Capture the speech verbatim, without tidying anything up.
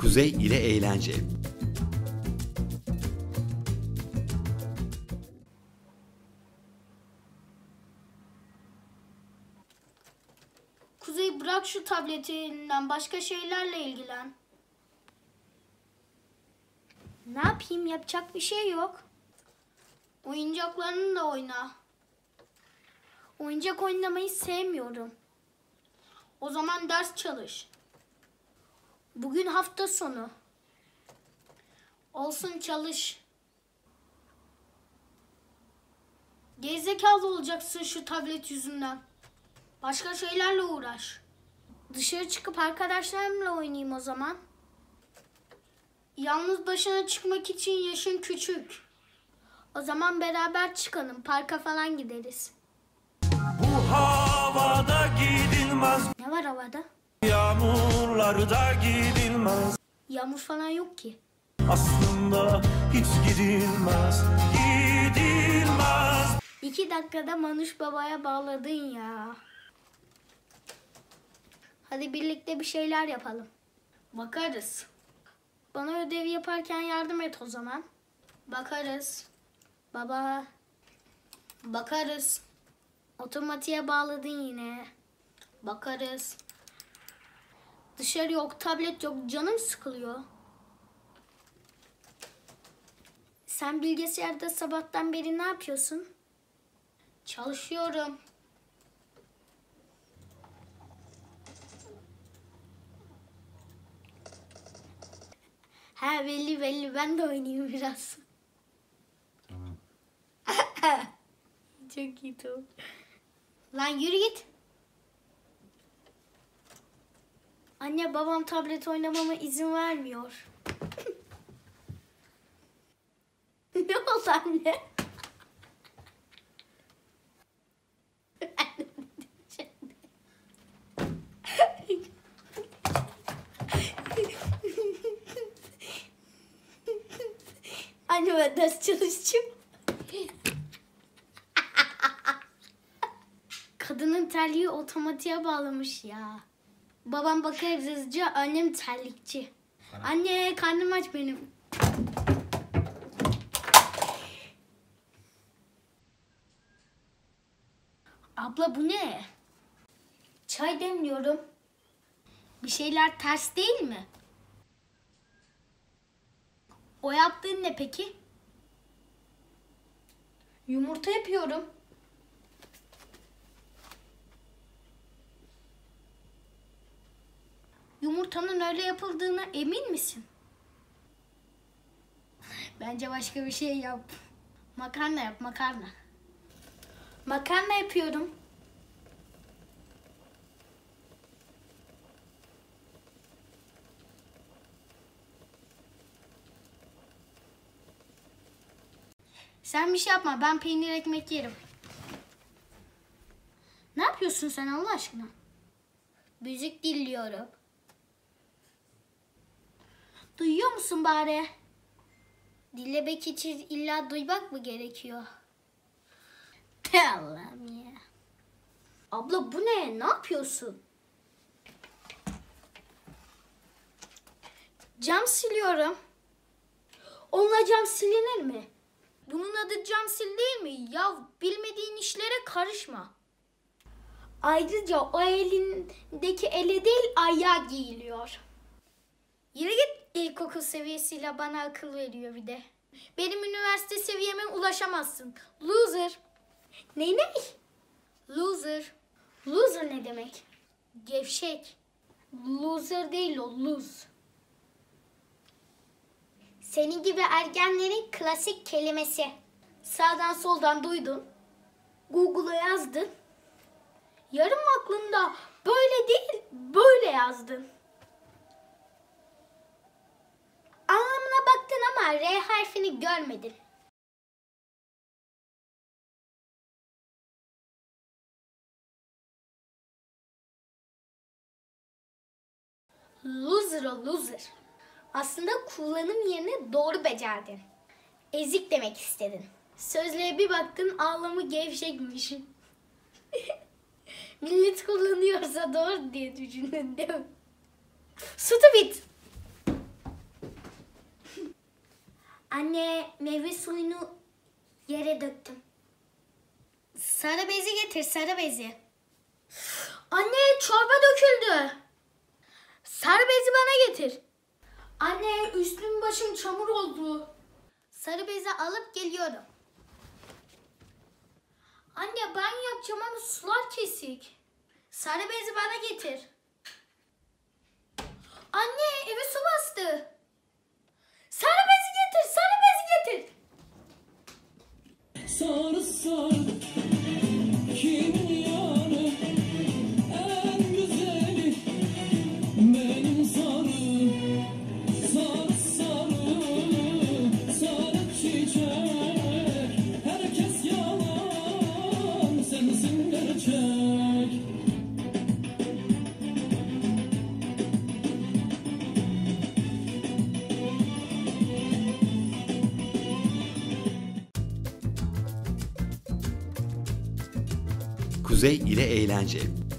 Kuzey ile eğlence. Kuzey, bırak şu tabletinden, başka şeylerle ilgilen. Ne yapayım, yapacak bir şey yok. Oyuncaklarını da oyna. Oyuncak oynamayı sevmiyorum. O zaman ders çalış. Bugün hafta sonu. Olsun, çalış. Gerizekalı olacaksın şu tablet yüzünden. Başka şeylerle uğraş. Dışarı çıkıp arkadaşlarımla oynayayım o zaman. Yalnız başına çıkmak için yaşın küçük. O zaman beraber çıkalım, parka falan gideriz. Bu havada gidilmez. Ne var havada? Yağmurlarda gidilmez. Yağmur falan yok ki. Aslında hiç gidilmez. Gidilmez. İki dakikada Manuş Baba'ya bağladın ya. Hadi birlikte bir şeyler yapalım. Bakarız. Bana ödevi yaparken yardım et o zaman. Bakarız. Baba. Bakarız. Otomatiğe bağladın yine. Bakarız. Dışarı yok, tablet yok. Canım sıkılıyor. Sen bilgisayarda sabahtan beri ne yapıyorsun? Çalışıyorum. Ha, belli belli. Ben de oynayayım biraz. Çok iyi top. Lan yürü git. Anne, babam tablet oynamama izin vermiyor. Ne oldu anne? Anne, ben ders çalışacağım. Kadının terliği otomatiğe bağlamış ya. Babam bakar hızlıca, annem terlikçi. Bana. Anne, karnım aç benim. Abla, bu ne? Çay demliyorum. Bir şeyler ters değil mi? O yaptığın ne peki? Yumurta yapıyorum. Yumurtanın öyle yapıldığına emin misin? Bence başka bir şey yap. Makarna yap, makarna. Makarna yapıyorum. Sen bir şey yapma, ben peynir ekmek yerim. Ne yapıyorsun sen Allah aşkına? Müzik dinliyorum. Duyuyor musun bari? Dilemek için illa duymak mı gerekiyor? Allah'ım ya. Abla, bu ne? Ne yapıyorsun? Cam siliyorum. Onunla cam silinir mi? Bunun adı cam sil değil mi? Ya bilmediğin işlere karışma. Ayrıca o elindeki ele değil, ayağa giyiliyor. Yürü git. İlkokul seviyesiyle bana akıl veriyor bir de. Benim üniversite seviyeme ulaşamazsın. Loser. Ne ne? Loser. Loser ne demek? Gevşek. Loser değil o, lose. Senin gibi ergenlerin klasik kelimesi. Sağdan soldan duydun. Google'a yazdın. Yarım aklında böyle değil, böyle yazdın. Anlamına baktın ama R harfini görmedin. Loser o, loser. Aslında kullanım yerine doğru becerdin. Ezik demek istedin. Sözlüğe bir baktın, anlamı gevşekmiş. Millet kullanıyorsa doğru diye düşündün değil mi? Stupid. Anne, meyve suyunu yere döktüm. Sarı bezi getir, sarı bezi. Anne, çorba döküldü. Sarı bezi bana getir. Anne, üstüm başım çamur oldu. Sarı bezi alıp geliyorum. Anne, ben yapacağım ama sular kesik. Sarı bezi bana getir. Anne, eve su bastı. Sarı bezi getir, sarı bezi getir. Sarı sarı kim yarı en güzeli benim sarı sarı sarı sarı çiçek herkes yalan sensin gerçek Kuzey ile eğlence.